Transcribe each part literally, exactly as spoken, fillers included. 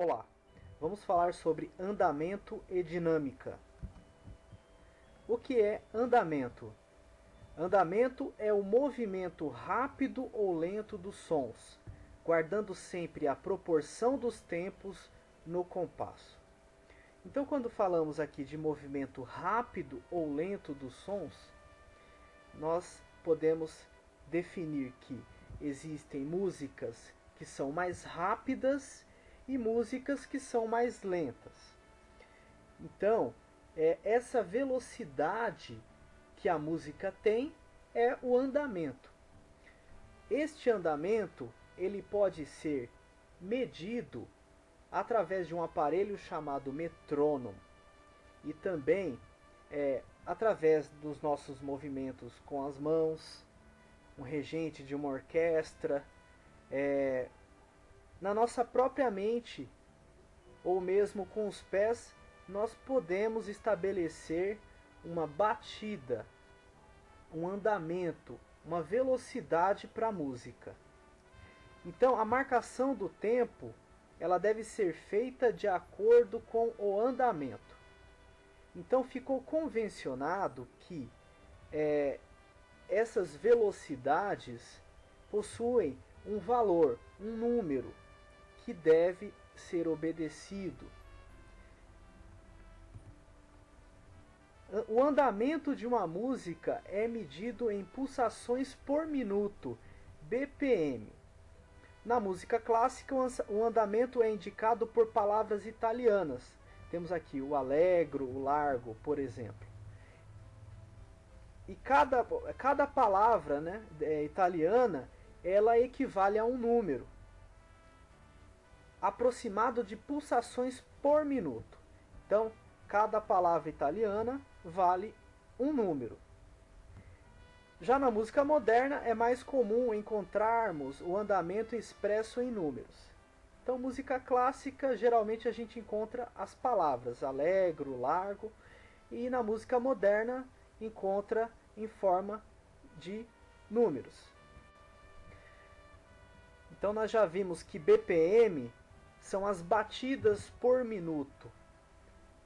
Olá, vamos falar sobre andamento e dinâmica. O que é andamento? Andamento é o movimento rápido ou lento dos sons, guardando sempre a proporção dos tempos no compasso. Então, quando falamos aqui de movimento rápido ou lento dos sons, nós podemos definir que existem músicas que são mais rápidas e músicas que são mais lentas. Então, é essa velocidade que a música tem é o andamento. Este andamento, ele pode ser medido através de um aparelho chamado metrônomo e também é, através dos nossos movimentos com as mãos, um regente de uma orquestra, é, na nossa própria mente, ou mesmo com os pés, nós podemos estabelecer uma batida, um andamento, uma velocidade para a música. Então, a marcação do tempo, ela deve ser feita de acordo com o andamento. Então, ficou convencionado que é, essas velocidades possuem um valor, um número, que deve ser obedecido. O andamento de uma música é medido em pulsações por minuto, B P M. Na música clássica, o andamento é indicado por palavras italianas. Temos aqui o allegro, o largo, por exemplo. E cada, cada palavra, né, italiana, ela equivale a um número aproximado de pulsações por minuto. Então, cada palavra italiana vale um número. Já na música moderna, é mais comum encontrarmos o andamento expresso em números. Então, música clássica, geralmente a gente encontra as palavras allegro, largo, e na música moderna encontra em forma de números. Então, nós já vimos que B P M são as batidas por minuto.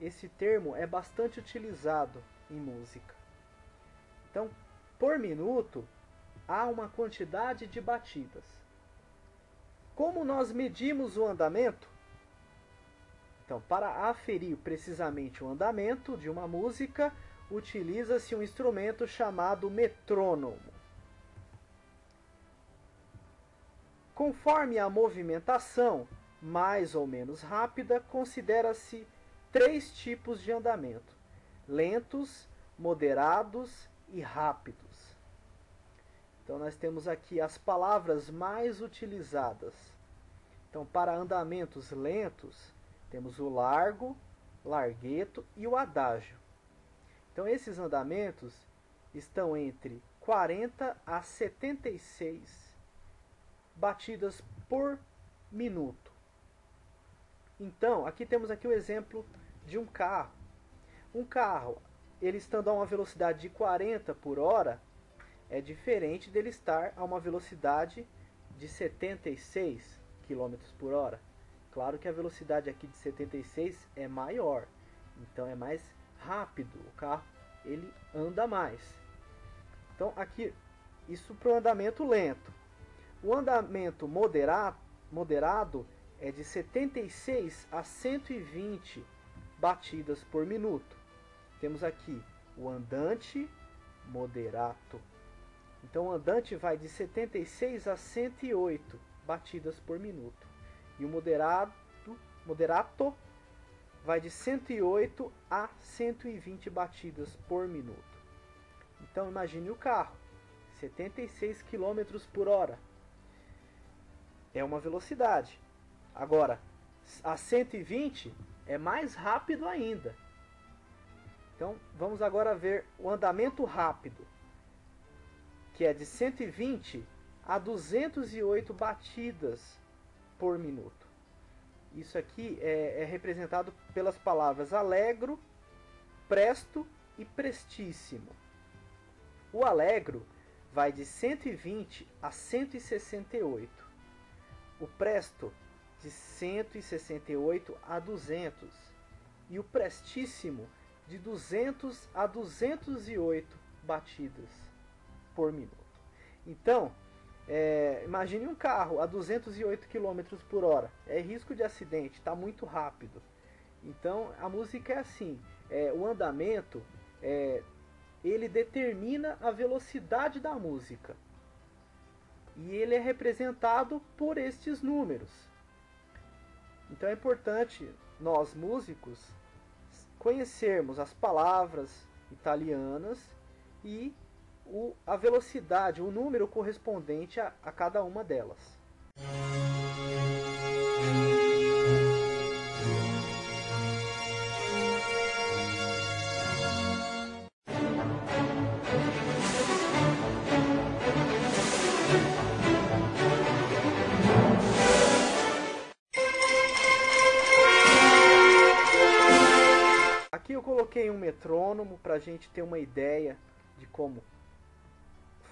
Esse termo é bastante utilizado em música. Então, por minuto, há uma quantidade de batidas. Como nós medimos o andamento? Então, para aferir precisamente o andamento de uma música, utiliza-se um instrumento chamado metrônomo. Conforme a movimentação, mais ou menos rápida, considera-se três tipos de andamento: lentos, moderados e rápidos. Então, nós temos aqui as palavras mais utilizadas. Então, para andamentos lentos, temos o largo, largueto e o adágio. Então, esses andamentos estão entre quarenta a setenta e seis batidas por minuto. Então, aqui temos aqui o exemplo de um carro. Um carro, ele estando a uma velocidade de quarenta por hora, é diferente dele estar a uma velocidade de setenta e seis quilômetros por hora. Claro que a velocidade aqui de setenta e seis é maior, então é mais rápido, o carro ele anda mais. Então, aqui, isso para o andamento lento. O andamento moderado, moderado é de setenta e seis a cento e vinte batidas por minuto. Temos aqui o andante, moderato. Então, o andante vai de setenta e seis a cento e oito batidas por minuto. E o moderado, moderato vai de cento e oito a cento e vinte batidas por minuto. Então, imagine o carro, setenta e seis quilômetros por hora. É uma velocidade. Agora, a cento e vinte é mais rápido ainda. Então, vamos agora ver o andamento rápido, que é de cento e vinte a duzentas e oito batidas por minuto. Isso aqui é, é representado pelas palavras allegro, presto e prestíssimo. O allegro vai de cento e vinte a cento e sessenta e oito. O presto de cento e sessenta e oito a duzentos, e o prestíssimo de duzentos a duzentos e oito batidas por minuto. Então, é, imagine um carro a duzentos e oito quilômetros por hora, é risco de acidente, está muito rápido. Então, a música é assim, é, o andamento, é, ele determina a velocidade da música. E ele é representado por estes números. Então é importante nós, músicos, conhecermos as palavras italianas e o, a velocidade, o número correspondente a, a cada uma delas. Coloquei um metrônomo para a gente ter uma ideia de como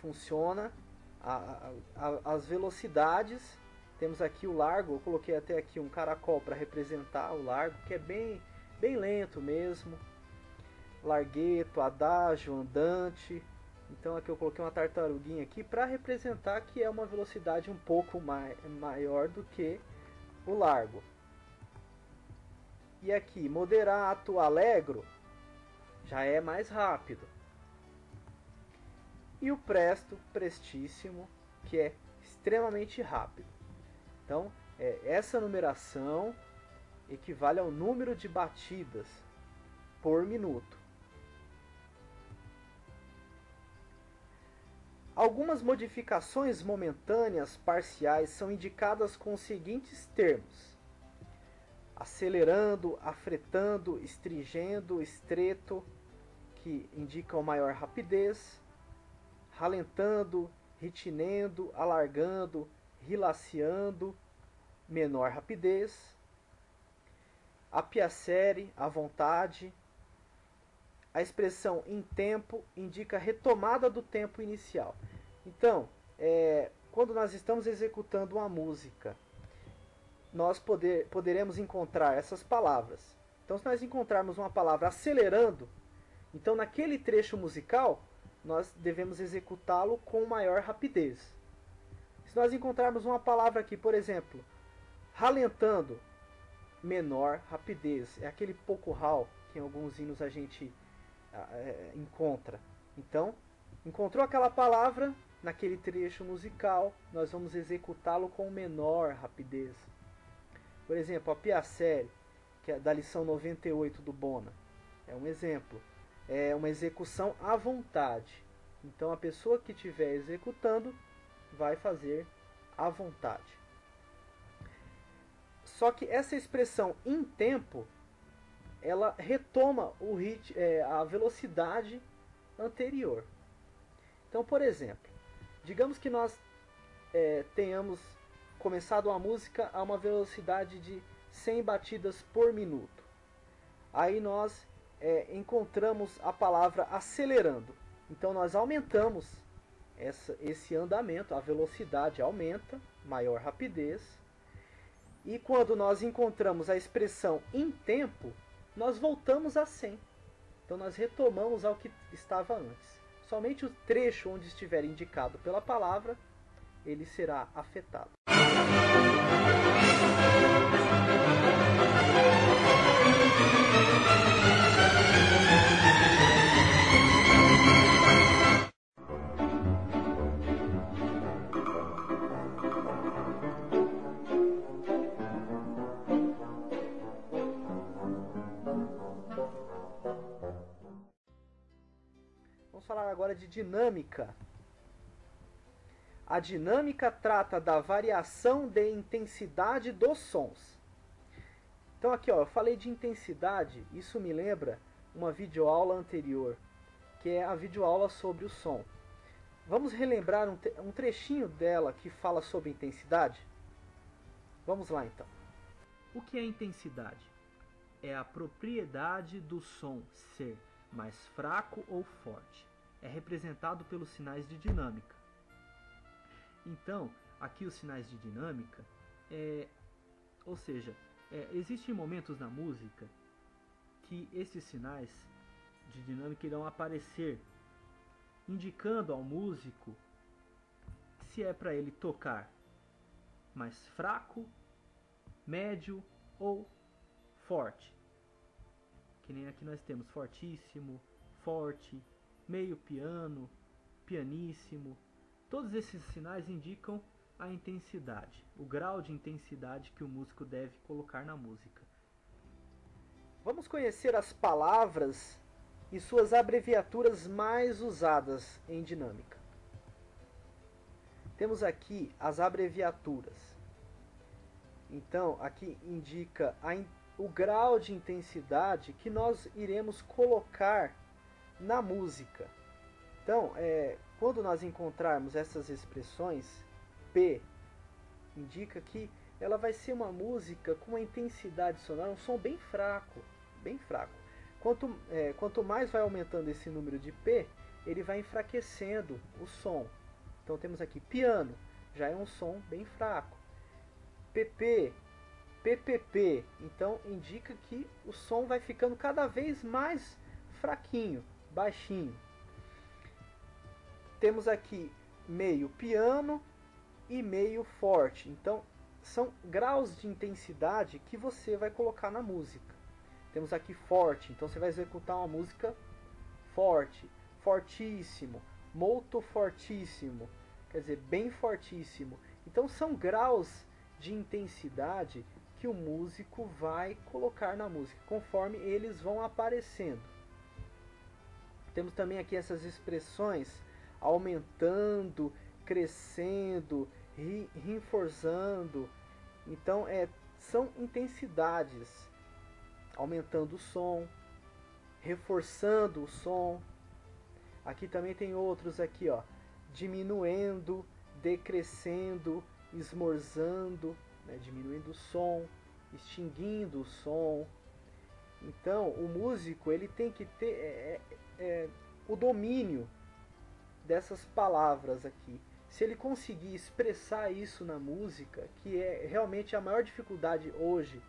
funciona a, a, a, as velocidades. Temos aqui o largo, eu coloquei até aqui um caracol para representar o largo, que é bem, bem lento mesmo. Largueto, adágio, andante. Então aqui eu coloquei uma tartaruguinha aqui para representar que é uma velocidade um pouco mai, maior do que o largo. E aqui, moderato, allegro, já é mais rápido. E o presto, prestíssimo, que é extremamente rápido. Então, é, essa numeração equivale ao número de batidas por minuto. Algumas modificações momentâneas parciais são indicadas com os seguintes termos: acelerando, afretando, estringendo, estreto, que indicam maior rapidez, ralentando, ritinendo, alargando, rilaciando, menor rapidez, a piacere, a vontade. A expressão em tempo indica retomada do tempo inicial. Então, é, quando nós estamos executando uma música, nós poder, poderemos encontrar essas palavras. Então, se nós encontrarmos uma palavra acelerando, então naquele trecho musical, nós devemos executá-lo com maior rapidez. Se nós encontrarmos uma palavra aqui, por exemplo, ralentando, menor rapidez. É aquele pouco ral que em alguns hinos a gente é, encontra. Então, encontrou aquela palavra naquele trecho musical, nós vamos executá-lo com menor rapidez. Por exemplo, a piacere, que é da lição noventa e oito do Bona, é um exemplo. É uma execução à vontade. Então, a pessoa que estiver executando vai fazer à vontade. Só que essa expressão em tempo, ela retoma o rit- é, a velocidade anterior. Então, por exemplo, digamos que nós é, tenhamos começado uma música a uma velocidade de cem batidas por minuto. Aí nós é, encontramos a palavra acelerando. Então nós aumentamos essa, esse andamento, a velocidade aumenta, maior rapidez. E quando nós encontramos a expressão em tempo, nós voltamos a cem. Então nós retomamos ao que estava antes. Somente o trecho onde estiver indicado pela palavra, ele será afetado. Vamos falar agora de dinâmica. A dinâmica trata da variação de intensidade dos sons. Então aqui, ó, eu falei de intensidade, isso me lembra uma videoaula anterior, que é a videoaula sobre o som. Vamos relembrar um, um trechinho dela que fala sobre intensidade? Vamos lá então. O que é intensidade? É a propriedade do som ser mais fraco ou forte. É representado pelos sinais de dinâmica. Então, aqui os sinais de dinâmica é, Ou seja, é, existem momentos na música que esses sinais de dinâmica irão aparecer, indicando ao músico se é para ele tocar mais fraco, médio ou forte. Que nem aqui nós temos fortíssimo, forte, meio piano, pianíssimo. Todos esses sinais indicam a intensidade, o grau de intensidade que o músico deve colocar na música. Vamos conhecer as palavras e suas abreviaturas mais usadas em dinâmica. Temos aqui as abreviaturas. Então, aqui indica a, o grau de intensidade que nós iremos colocar na música. Então, é, quando nós encontrarmos essas expressões, P indica que ela vai ser uma música com uma intensidade sonora, um som bem fraco, bem fraco. Quanto, é, quanto mais vai aumentando esse número de P, ele vai enfraquecendo o som. Então temos aqui piano, já é um som bem fraco. P P, P P P, então indica que o som vai ficando cada vez mais fraquinho, baixinho. Temos aqui meio piano e meio forte. Então são graus de intensidade que você vai colocar na música. Temos aqui forte, então você vai executar uma música forte, fortíssimo, molto fortíssimo, quer dizer, bem fortíssimo. Então são graus de intensidade que o músico vai colocar na música, conforme eles vão aparecendo. Temos também aqui essas expressões aumentando, crescendo, reforçando. Então é, são intensidades, aumentando o som, reforçando o som. Aqui também tem outros aqui, ó, diminuindo, decrescendo, esmorzando, né, diminuindo o som, extinguindo o som. Então, o músico ele tem que ter é, é, o domínio dessas palavras aqui. Se ele conseguir expressar isso na música, que é realmente a maior dificuldade hoje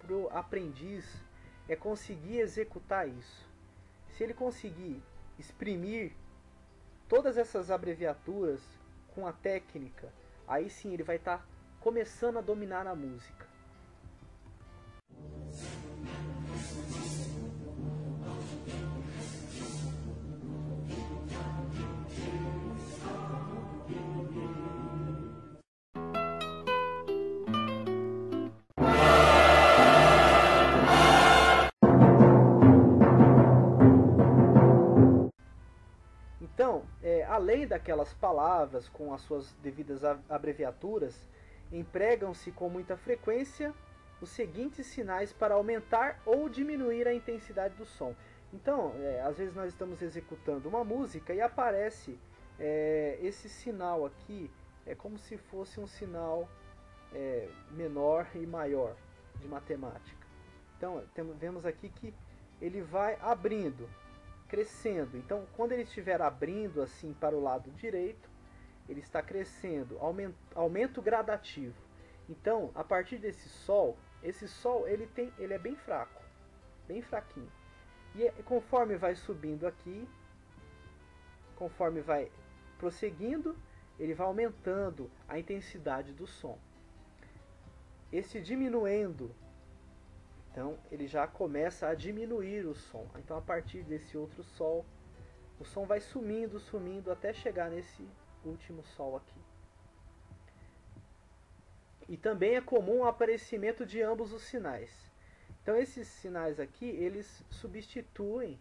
para o aprendiz, é conseguir executar isso. Se ele conseguir exprimir todas essas abreviaturas com a técnica, aí sim ele vai estar começando a dominar a música. Além daquelas palavras com as suas devidas abreviaturas, empregam-se com muita frequência os seguintes sinais para aumentar ou diminuir a intensidade do som. Então, é, às vezes nós estamos executando uma música e aparece é, esse sinal aqui, é como se fosse um sinal é, menor e maior de matemática. Então, temos, vemos aqui que ele vai abrindo, crescendo. Então, quando ele estiver abrindo assim para o lado direito, ele está crescendo, aumento, aumento gradativo. Então, a partir desse sol, esse sol ele tem, ele é bem fraco, bem fraquinho. E conforme vai subindo aqui, conforme vai prosseguindo, ele vai aumentando a intensidade do som. Esse diminuindo, então ele já começa a diminuir o som. Então a partir desse outro sol, o som vai sumindo, sumindo, até chegar nesse último sol aqui. E também é comum o aparecimento de ambos os sinais. Então esses sinais aqui, eles substituem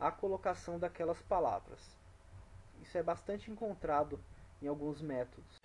a colocação daquelas palavras. Isso é bastante encontrado em alguns métodos.